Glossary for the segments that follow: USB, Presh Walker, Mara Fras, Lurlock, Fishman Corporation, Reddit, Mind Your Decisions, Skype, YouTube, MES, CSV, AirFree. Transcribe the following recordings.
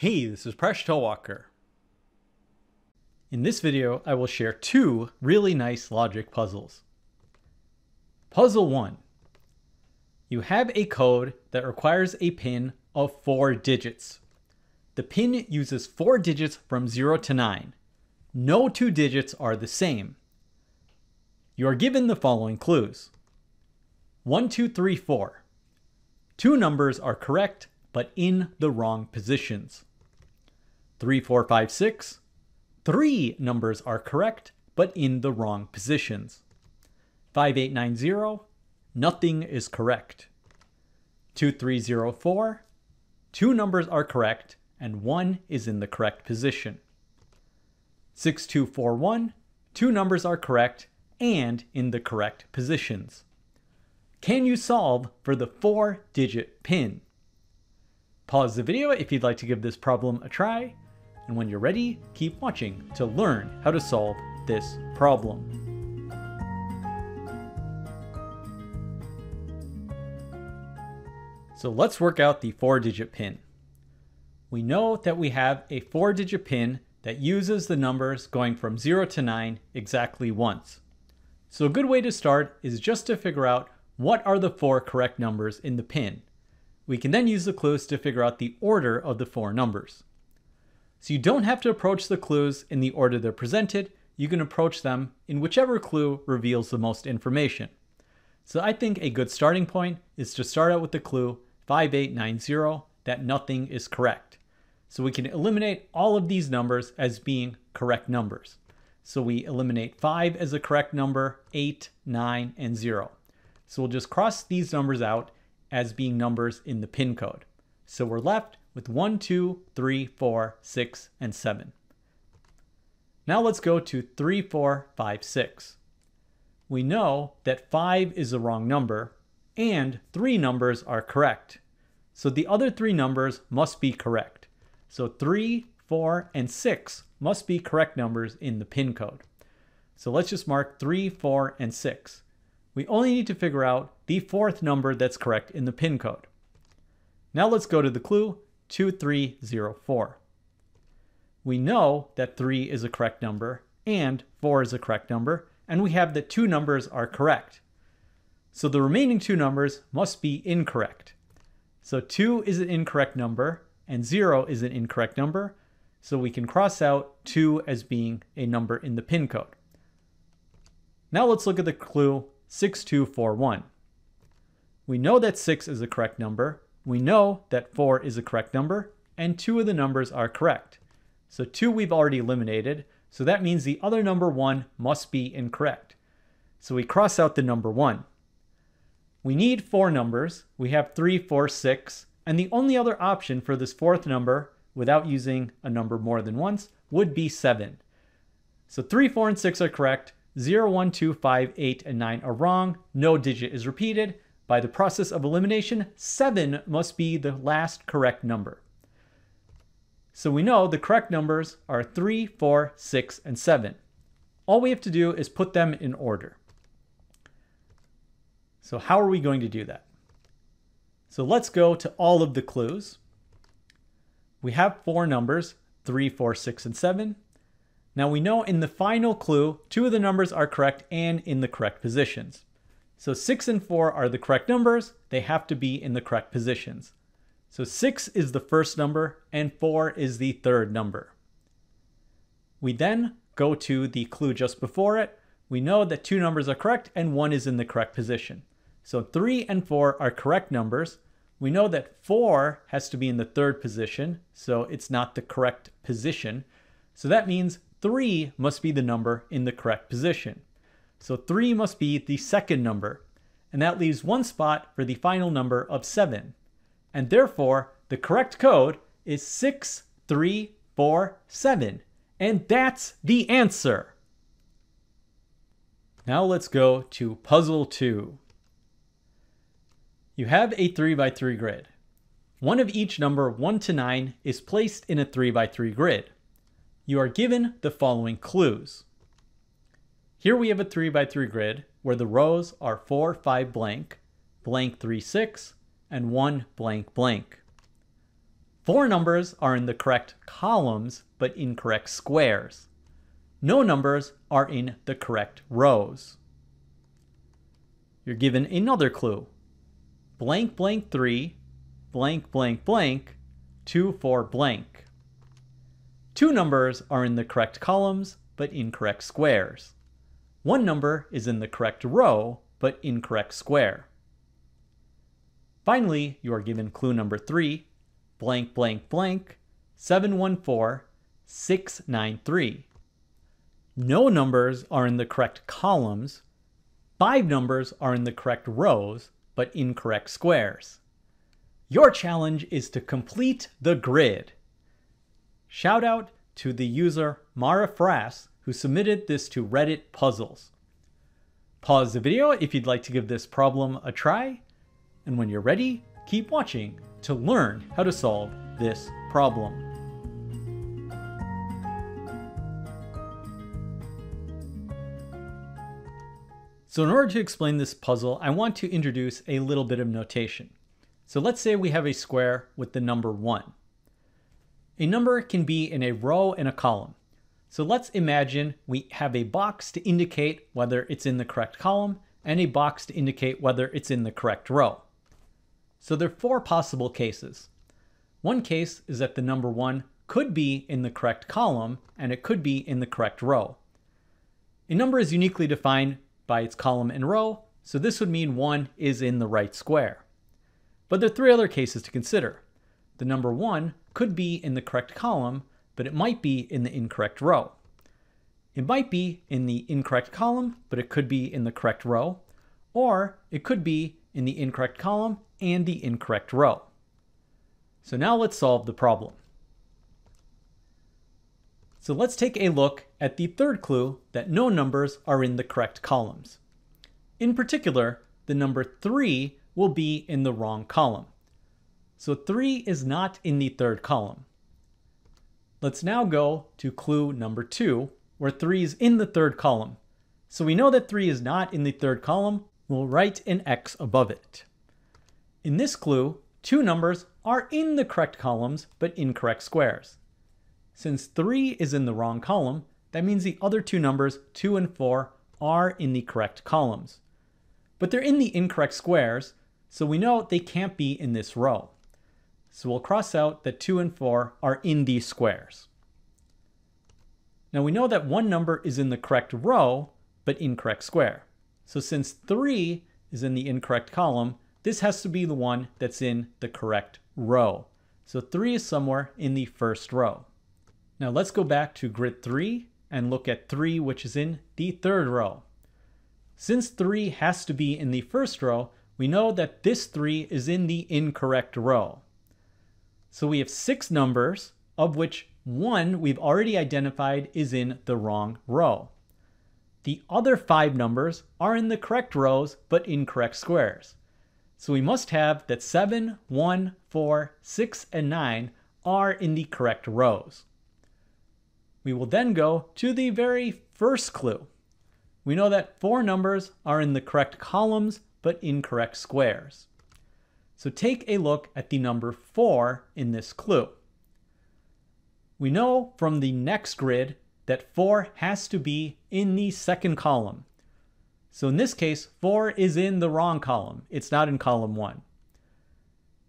Hey, this is Presh Walker. In this video, I will share two really nice logic puzzles. Puzzle 1. You have a code that requires a PIN of 4 digits. The PIN uses 4 digits from 0 to 9. No two digits are the same. You are given the following clues. 1, 2, 3, 4. Two numbers are correct, but in the wrong positions. 3, 4, 5, 6. Three numbers are correct, but in the wrong positions. 5, 8, 9, 0. Nothing is correct. 2, 3, 0, 4. Two numbers are correct, and one is in the correct position. 6, 2, 4, 1. Two numbers are correct and in the correct positions. Can you solve for the 4-digit PIN? Pause the video if you'd like to give this problem a try, and when you're ready, keep watching to learn how to solve this problem. So let's work out the 4-digit PIN. We know that we have a 4-digit PIN that uses the numbers going from 0 to 9 exactly once. So a good way to start is just to figure out what are the 4 correct numbers in the PIN. We can then use the clues to figure out the order of the 4 numbers. So you don't have to approach the clues in the order they're presented. You can approach them in whichever clue reveals the most information. So I think a good starting point is to start out with the clue 5890, that nothing is correct. So we can eliminate all of these numbers as being correct numbers. So we eliminate 5 as a correct number, 8, 9, and 0. So we'll just cross these numbers out as being numbers in the PIN code. So we're left with 1, 2, 3, 4, 6, and 7. Now let's go to 3, 4, 5, 6. We know that 5 is the wrong number and 3 numbers are correct. So the other 3 numbers must be correct. So 3, 4, and 6 must be correct numbers in the PIN code. So let's just mark 3, 4, and 6. We only need to figure out the 4th number that's correct in the PIN code. Now let's go to the clue 2304. We know that 3 is a correct number and 4 is a correct number, and we have that 2 numbers are correct. So the remaining 2 numbers must be incorrect. So 2 is an incorrect number and 0 is an incorrect number, so we can cross out 2 as being a number in the PIN code. Now let's look at the clue 6241. We know that 6 is a correct number, we know that 4 is a correct number, and 2 of the numbers are correct. So 2 we've already eliminated, so that means the other number 1 must be incorrect. So we cross out the number 1. We need 4 numbers, we have 3, 4, 6, and the only other option for this 4th number, without using a number more than once, would be 7. So 3, 4, and 6 are correct, 0, 1, 2, 5, 8, and 9 are wrong. No digit is repeated. By the process of elimination, 7 must be the last correct number. So we know the correct numbers are 3, 4, 6, and 7. All we have to do is put them in order. So how are we going to do that? So let's go to all of the clues. We have 4 numbers, 3, 4, 6, and 7. Now we know in the final clue, 2 of the numbers are correct and in the correct positions. So 6 and 4 are the correct numbers. They have to be in the correct positions. So 6 is the first number and 4 is the third number. We then go to the clue just before it. We know that 2 numbers are correct and 1 is in the correct position. So 3 and 4 are correct numbers. We know that 4 has to be in the third position, so it's not the correct position. So that means 3 must be the number in the correct position. So 3 must be the second number, and that leaves one spot for the final number of 7. And therefore, the correct code is 6347, and that's the answer. Now let's go to puzzle 2. You have a 3x3 grid. One of each number 1 to 9 is placed in a 3x3 grid. You are given the following clues. Here we have a 3x3 grid where the rows are 4, 5 blank, blank 3, 6, and 1 blank blank. Four numbers are in the correct columns, but incorrect squares. No numbers are in the correct rows. You're given another clue. Blank, blank, 3, blank, blank, blank, 2, 4, blank. Two numbers are in the correct columns, but incorrect squares. One number is in the correct row, but incorrect square. Finally, you are given clue number 3, blank, blank, blank, 714, 693. No numbers are in the correct columns. Five numbers are in the correct rows, but incorrect squares. Your challenge is to complete the grid. Shout out to the user Mara Fras, who submitted this to Reddit Puzzles. Pause the video if you'd like to give this problem a try, and when you're ready, keep watching to learn how to solve this problem. So in order to explain this puzzle, I want to introduce a little bit of notation. So let's say we have a square with the number 1. A number can be in a row and a column. So let's imagine we have a box to indicate whether it's in the correct column and a box to indicate whether it's in the correct row. So there are four possible cases. One case is that the number 1 could be in the correct column and it could be in the correct row. A number is uniquely defined by its column and row, so this would mean 1 is in the right square. But there are three other cases to consider. The number 1 could be in the correct column, but it might be in the incorrect row. It might be in the incorrect column, but it could be in the correct row, or it could be in the incorrect column and the incorrect row. So now let's solve the problem. So let's take a look at the third clue that no numbers are in the correct columns. In particular, the number 3 will be in the wrong column. So 3 is not in the third column. Let's now go to clue number 2, where 3 is in the third column. So we know that 3 is not in the third column. We'll write an X above it. In this clue, two numbers are in the correct columns, but incorrect squares. Since 3 is in the wrong column, that means the other two numbers, 2 and 4, are in the correct columns. But they're in the incorrect squares, so we know they can't be in this row. So we'll cross out that 2 and 4 are in these squares. Now we know that one number is in the correct row, but incorrect square. So since 3 is in the incorrect column, this has to be the one that's in the correct row. So 3 is somewhere in the first row. Now let's go back to grid 3 and look at 3, which is in the third row. Since 3 has to be in the first row, we know that this 3 is in the incorrect row. So we have 6 numbers, of which 1 we've already identified is in the wrong row. The other 5 numbers are in the correct rows, but incorrect squares. So we must have that 7, 1, 4, 6, and 9 are in the correct rows. We will then go to the very first clue. We know that 4 numbers are in the correct columns, but incorrect squares. So take a look at the number 4 in this clue. We know from the next grid that 4 has to be in the second column. So in this case, 4 is in the wrong column. It's not in column 1.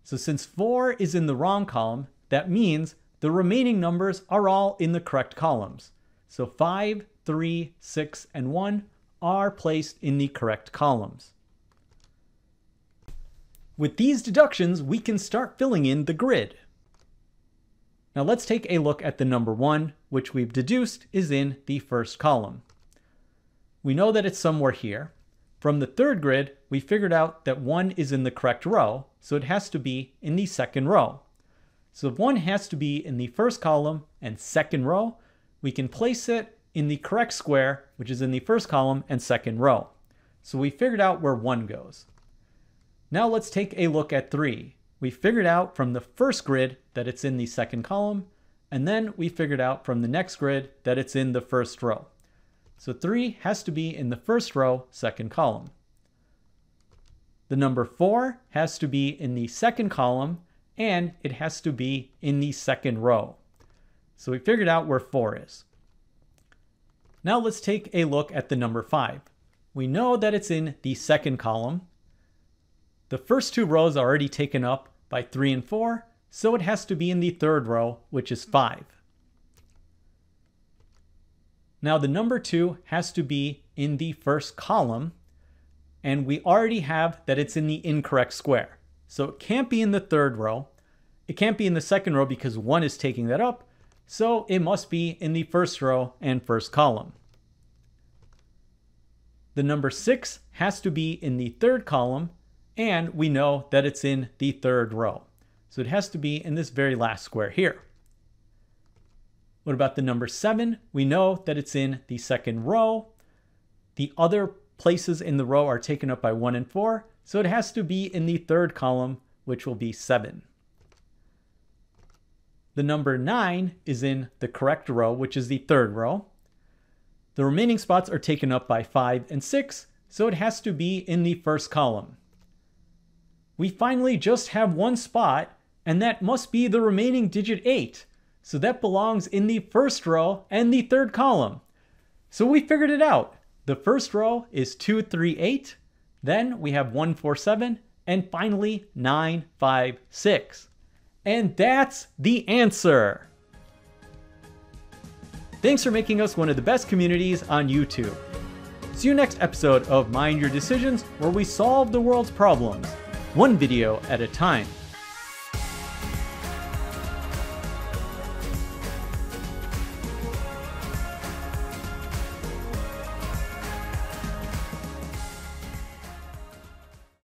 So since 4 is in the wrong column, that means the remaining numbers are all in the correct columns. So 5, 3, 6, and 1 are placed in the correct columns. With these deductions, we can start filling in the grid. Now let's take a look at the number 1, which we've deduced is in the first column. We know that it's somewhere here. From the third grid, we figured out that 1 is in the correct row, so it has to be in the second row. So if 1 has to be in the first column and second row, we can place it in the correct square, which is in the first column and second row. So we figured out where 1 goes. Now let's take a look at 3. We figured out from the first grid that it's in the second column, and then we figured out from the next grid that it's in the first row. So 3 has to be in the first row, second column. The number 4 has to be in the second column and it has to be in the second row. So we figured out where 4 is. Now let's take a look at the number 5. We know that it's in the second column. The first two rows are already taken up by 3 and 4, so it has to be in the third row, which is 5. Now the number 2 has to be in the first column, and we already have that it's in the incorrect square. So it can't be in the third row. It can't be in the second row because 1 is taking that up. So it must be in the first row and first column. The number 6 has to be in the third column, and we know that it's in the third row. So it has to be in this very last square here. What about the number 7? We know that it's in the second row. The other places in the row are taken up by 1 and 4, so it has to be in the third column, which will be 7. The number 9 is in the correct row, which is the third row. The remaining spots are taken up by 5 and 6, so it has to be in the first column. We finally just have one spot, and that must be the remaining digit 8. So that belongs in the first row and the third column. So we figured it out. The first row is 2, 3, 8. Then we have 1, 4, 7. And finally 9, 5, 6. And that's the answer. Thanks for making us one of the best communities on YouTube. See you next episode of Mind Your Decisions, where we solve the world's problems, one video at a time.